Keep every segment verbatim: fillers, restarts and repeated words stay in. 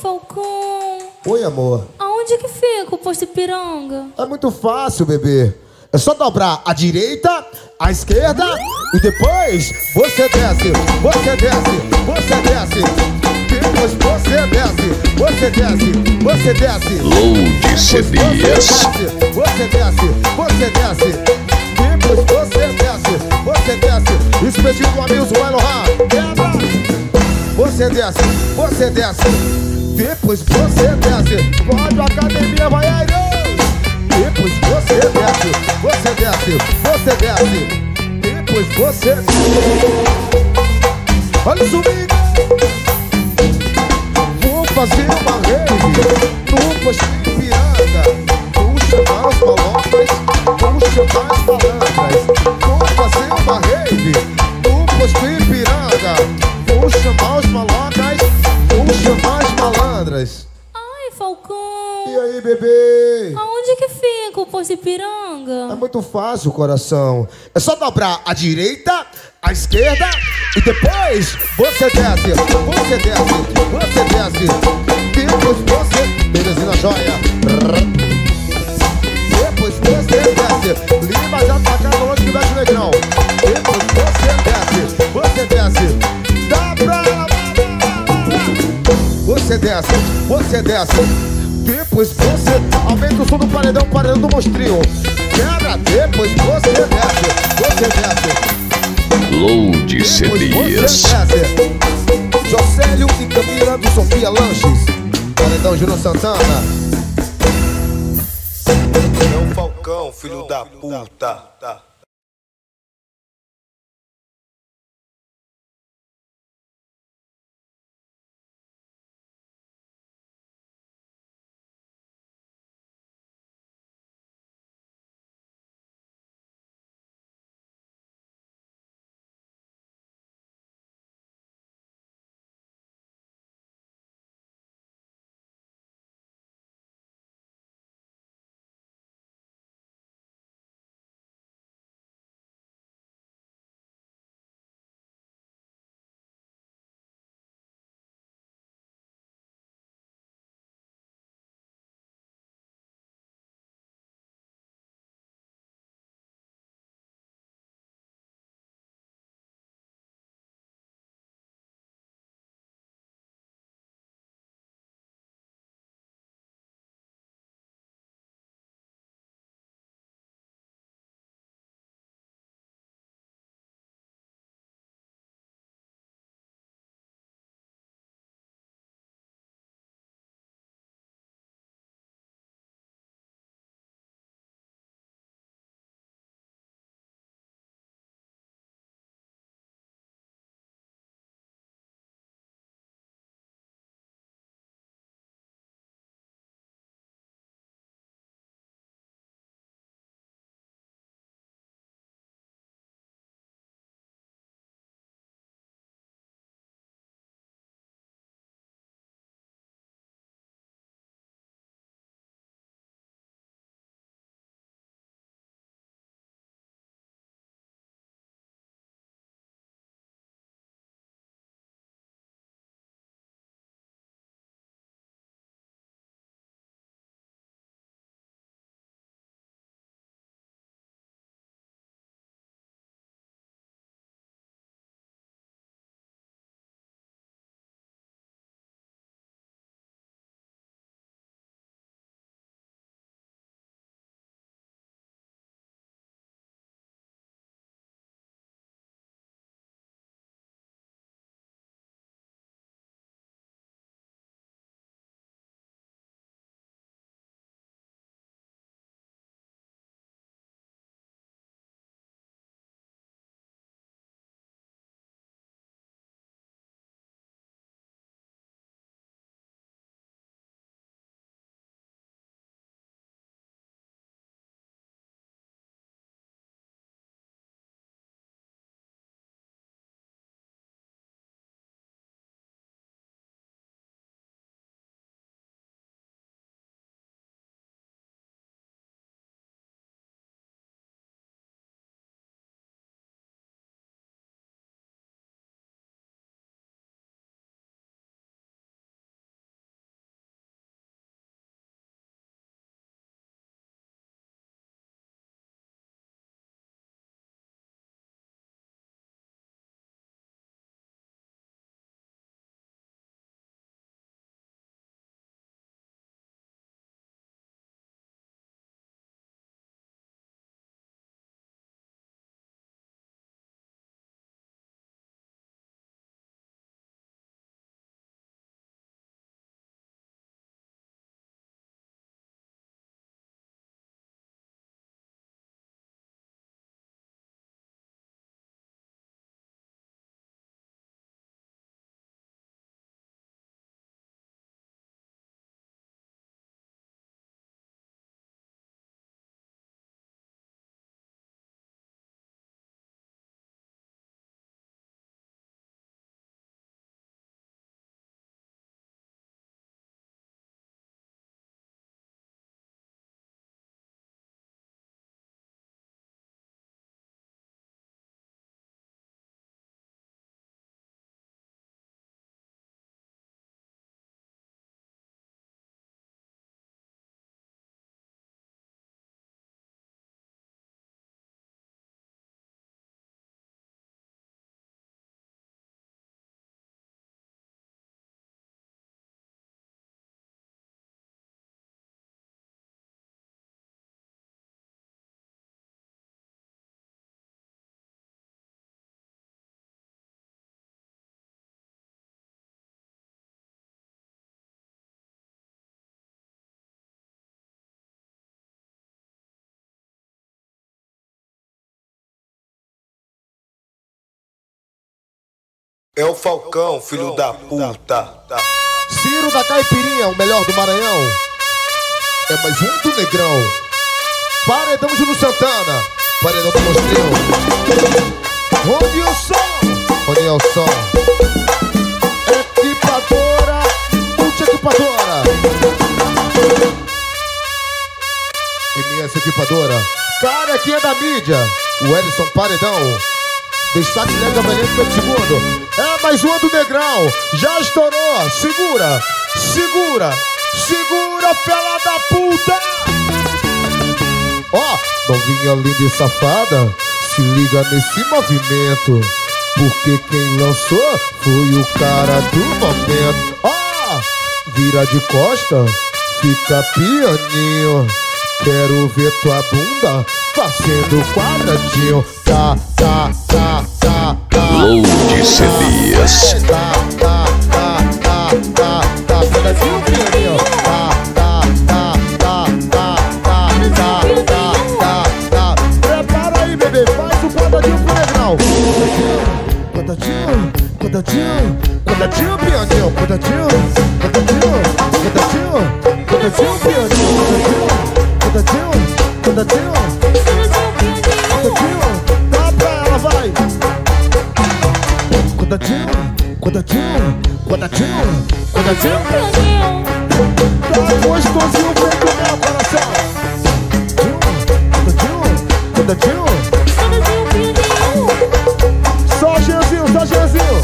Falcão. Oi, amor. Aonde que fica o posto Ipiranga? É muito fácil, bebê. É só dobrar à direita, à esquerda e depois você desce, você desce, você desce. Depois você desce, você desce, você desce. Loud C D S. Você desce, você desce. Depois você desce, você desce. Especial do Amilson vai lourar. Quebra. Você desce, você desce. Depois você desce. Rádio Academia vai aí. Depois você desce, você desce, você desce. Depois você desce. Olha o subido. Vou fazer uma rave no posto de Ipiranga. Vou chamar os balões, vou chamar as malandras. Vou fazer uma rave no posto de Ipiranga. Vou chamar os malandras, vou chamar as malandras. Ai, Falcão. E aí, bebê? Onde que fica o posto Ipiranga? É muito fácil, coração. É só dobrar à direita, à esquerda e depois você desce, você desce, você desce. Depois você... Terezinha na joia. Depois você desce. Lima já tá cá longe que mexe o negrão. Depois você desce, você desce. Dá pra... Você desce, você desce. Depois você aumenta o som do paredão, paredão do monstrinho. Quebra, depois você desce, você desce. Loud C D S. Jocélio e Camirão do Sofia Lanches. Paredão Júnior Santana. É o Falcão, filho da puta. É o Falcão, filho da puta. Ciro da Caipirinha, o melhor do Maranhão. É mais um do Negrão. Paredão, Júnior Santana. Paredão do Mostril. Onde o som? Onde é o som? Equipadora, multi-equipadora. M S Equipadora. Cara que é da mídia. O Edson Paredão. Destaque leva valente pelo segundo. É mais uma do Negrão. Já estourou. Segura, segura, segura, fela da puta. Ó, oh, novinha linda e safada, se liga nesse movimento, porque quem lançou foi o cara do momento. Ó, oh, vira de costa, fica pianinho. Quero ver tua bunda fazendo quadradinho. Tá, tá, tá, tá, tá. Loud Celias. Tá, tá, tá, tá, tá, tá. Tá, tá, tá, tá, tá, tá, tá, tá, tá. Prepara aí, bebê, faz o quadradinho pro Negrão. Quadradinho, quadradinho, quadradinho, pianinho. Quadradinho, quadradinho, quadradinho, quadradinho, pianinho. Cantadinho, cantadinho, cantadinho, dá pra ela, vai. Cantadinho, cantadinho, cantadinho, cantadinho, dá gostosinho pra tu, meu coração. Cantadinho, cantadinho, cantadinho, só Gianzinho, só Gianzinho.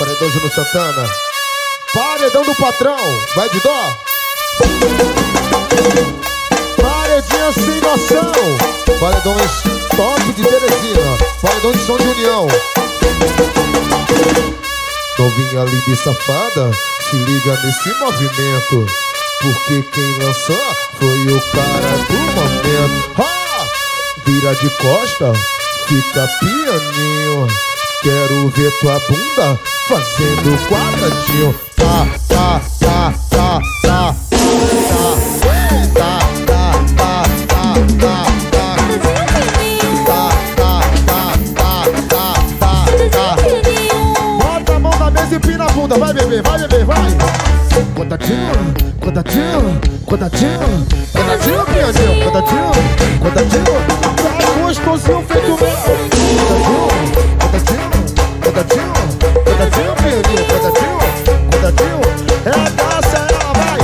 Paredão Júnior Santana. Paredão do patrão, vai de dó. Paredinha sem noção. Paredões top de Terezinha. Paredão de São de União. Novinha linda e safada, se liga nesse movimento, porque quem lançou foi o cara do momento. Ah! Vira de costa, fica pianinho. Quero ver tua bunda fazendo quadradinho. Tá, tá, tá, tá, tá, tá, tá, tá, tá, tá, tá, tá, tá, tá. Bota a mão na mesa e pina a bunda. Vai, bebê, vai, bebê, vai. Quadradinho, quadradinho, quadradinho, quadradinho, piadinho, quadradinho, quadradinho. Tá gostosinho feito meu. Quadradinho, quadradinho. Cantadinho, cantadinho, pianinho, cantadinho, cantadinho, é dança, ela vai.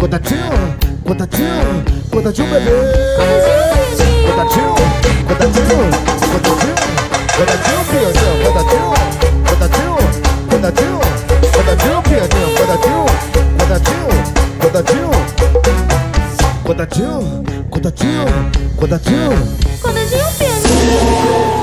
Cantadinho, cantadinho, cantadinho, bebê. Cantadinho, cantadinho, cantadinho, cantadinho, pianinho, cantadinho, cantadinho, cantadinho, cantadinho, pianinho, cantadinho, cantadinho, cantadinho, cantadinho, cantadinho, cantadinho, cantadinho, pianinho.